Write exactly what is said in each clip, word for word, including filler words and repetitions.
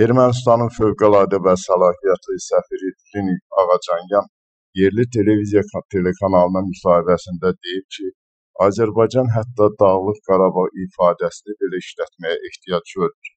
Ermənistanın fövqəladə və səlahiyyətli səfiri Dini Ağacanyan yerli televiziya telekanalına müsahibəsində deyib ki, Azərbaycan hətta Dağlıq Qarabağ ifadəsini belə işlətməyə ehtiyac görür.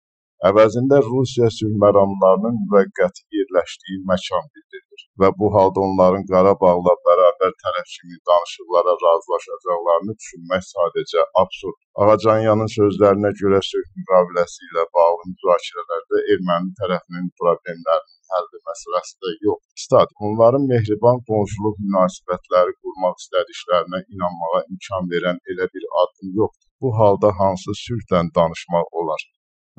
Əvəzində Rusiya sülhməramlarının müvəqqəti yerləşdiyi məkan bildirilir və bu halda onların Qarabağla bərabər tərəf kimi danışıqlara razılaşacaqlarını düşünmək sadəcə absurd. Ağacanyanın sözlərinə görə sülh müqaviləsi ilə bağlı müzakirələrdə erməni tərəfinin problemlərinin həlli məsələsi də yox. Üstad, onların mehriban qonşuluq münasibətləri qurmaq istədiklərinə inanmağa imkan verən elə bir addım yoxdur. Bu halda hansı sülhdən danışmaq olar?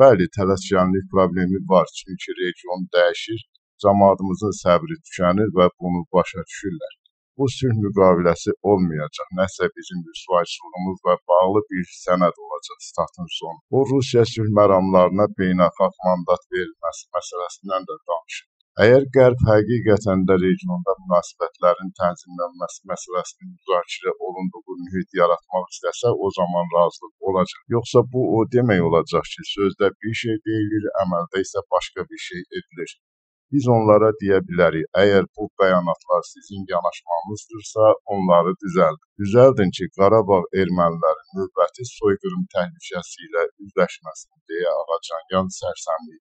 Bəli, tələskənlik problemi var, çünki region dəyişir, cəmaatımızın səbri tükənir və bunu başa düşürlər. Bu sülh müqaviləsi olmayacaq, nəsə bizim rüsvayçılığımızla bağlı bir sənəd olacaq statın sonu. O, Rusiya sülh məramlarına beynəlxalq mandat verilməsi məsələsindən də danışır. Əgər Qərb həqiqətən də regionda münasibətlərin tənzimlənməsi məsələsinin müzakirə olunduğu mühit yaratmaq istəsə, o zaman razılıq olacaq. Yoxsa bu o demək olacaq ki, sözdə bir şey deyilir, əməldə isə başqa bir şey edilir. Biz onlara deyə bilərik, əgər bu bəyanatlar sizin yanaşmanızdırsa, onları düzəldin. Düzəldin ki, Qarabağ ermənilərin növbəti soyqırım təhlükəsi ilə üzləşməsin deyə Ağacanyan sərsəmləyib.